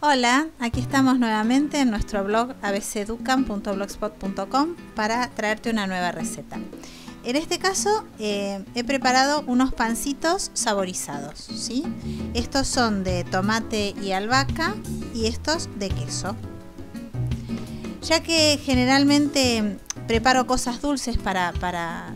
Hola, aquí estamos nuevamente en nuestro blog abcdukan.blogspot.com para traerte una nueva receta. En este caso he preparado unos pancitos saborizados, ¿sí? Estos son de tomate y albahaca y estos de queso. Ya que generalmente preparo cosas dulces para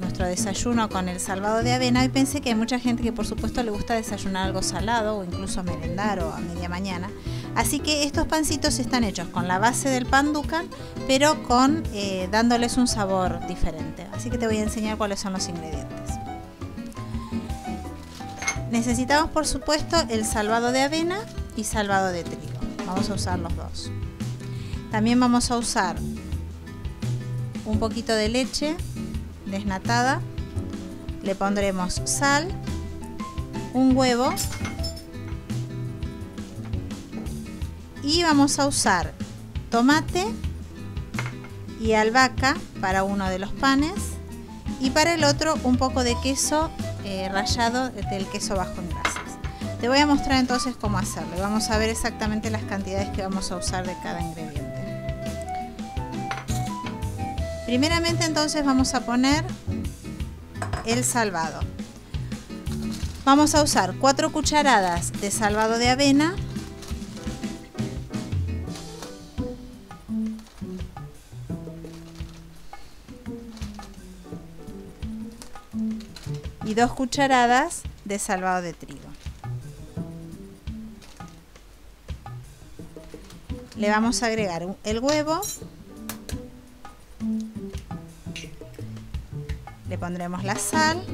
nuestro desayuno con el salvado de avena, y pensé que hay mucha gente que por supuesto le gusta desayunar algo salado o incluso merendar o a media mañana, así que estos pancitos están hechos con la base del pan dukan, pero con dándoles un sabor diferente, así que te voy a enseñar cuáles son los ingredientes. Necesitamos por supuesto el salvado de avena y salvado de trigo, vamos a usar los dos. También vamos a usar un poquito de leche desnatada, le pondremos sal, un huevo y vamos a usar tomate y albahaca para uno de los panes y para el otro un poco de queso rallado, del queso bajo en grasas. Te voy a mostrar entonces cómo hacerlo, vamos a ver exactamente las cantidades que vamos a usar de cada ingrediente. Primeramente entonces vamos a poner el salvado. Vamos a usar 4 cucharadas de salvado de avena, 2 cucharadas de salvado de trigo. Le vamos a agregar el huevo. Le pondremos la sal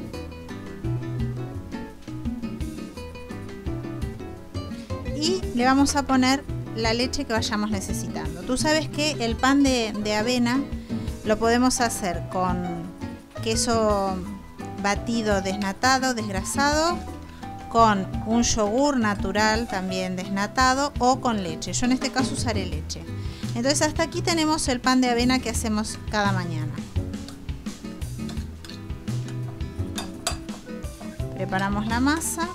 y le vamos a poner la leche que vayamos necesitando. Tú sabes que el pan de avena lo podemos hacer con queso batido desnatado, desgrasado, con un yogur natural también desnatado o con leche. Yo en este caso usaré leche. Entonces hasta aquí tenemos el pan de avena que hacemos cada mañana. Preparamos la masa,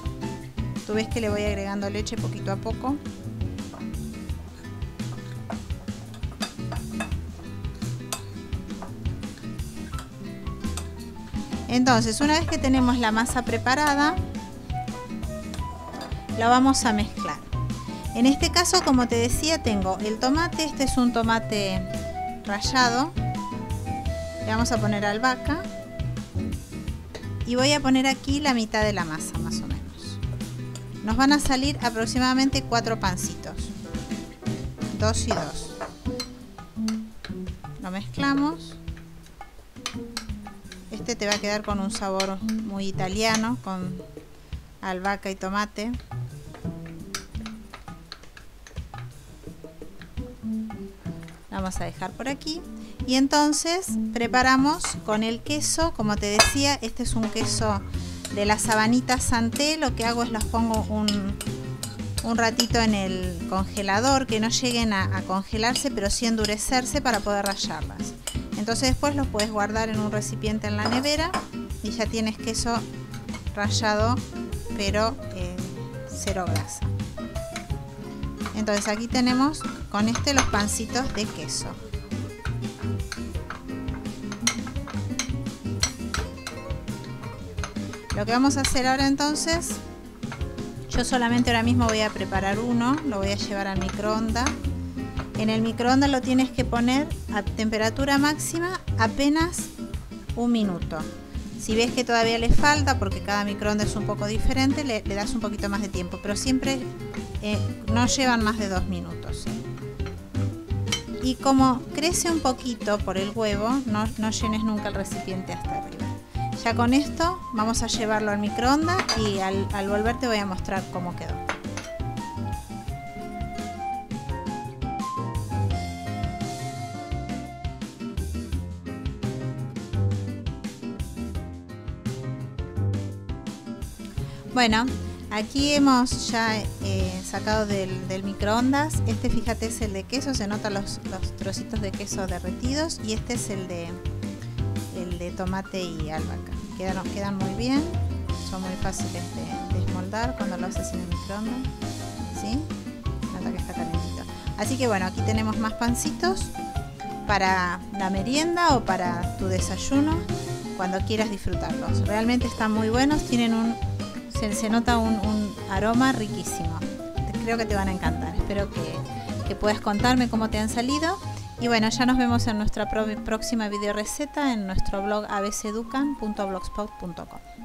tú ves que le voy agregando leche poquito a poco. Entonces, una vez que tenemos la masa preparada, la vamos a mezclar. En este caso, como te decía, tengo el tomate, este es un tomate rallado, le vamos a poner albahaca. Y voy a poner aquí la mitad de la masa, más o menos. Nos van a salir aproximadamente 4 pancitos. 2 y 2. Lo mezclamos. Este te va a quedar con un sabor muy italiano, con albahaca y tomate. Vamos a dejar por aquí. Y entonces preparamos con el queso, como te decía, este es un queso de la Sabanita Santé. Lo que hago es los pongo un ratito en el congelador, que no lleguen a congelarse, pero sí endurecerse para poder rallarlas. Entonces después los puedes guardar en un recipiente en la nevera y ya tienes queso rallado, pero cero grasa. Entonces aquí tenemos con este los pancitos de queso. Lo que vamos a hacer ahora entonces, yo solamente ahora mismo voy a preparar uno, lo voy a llevar al microondas. En el microondas lo tienes que poner a temperatura máxima apenas un minuto. Si ves que todavía le falta, porque cada microondas es un poco diferente, le das un poquito más de tiempo, pero siempre no llevan más de 2 minutos. Y como crece un poquito por el huevo, no llenes nunca el recipiente hasta arriba. Ya con esto vamos a llevarlo al microondas y al volver te voy a mostrar cómo quedó. Bueno, aquí hemos ya sacado del microondas. Este, fíjate, es el de queso, se notan los trocitos de queso derretidos, y este es el de tomate y albahaca. Quedan muy bien, son muy fáciles de desmoldar cuando lo haces en el microondas, ¿sí? No hasta que está calentito. Así que bueno, aquí tenemos más pancitos para la merienda o para tu desayuno, cuando quieras disfrutarlos. Realmente están muy buenos, tienen se nota un aroma riquísimo. Creo que te van a encantar. Espero que puedas contarme cómo te han salido. Y bueno, ya nos vemos en nuestra próxima video receta en nuestro blog abcdukan.blogspot.com.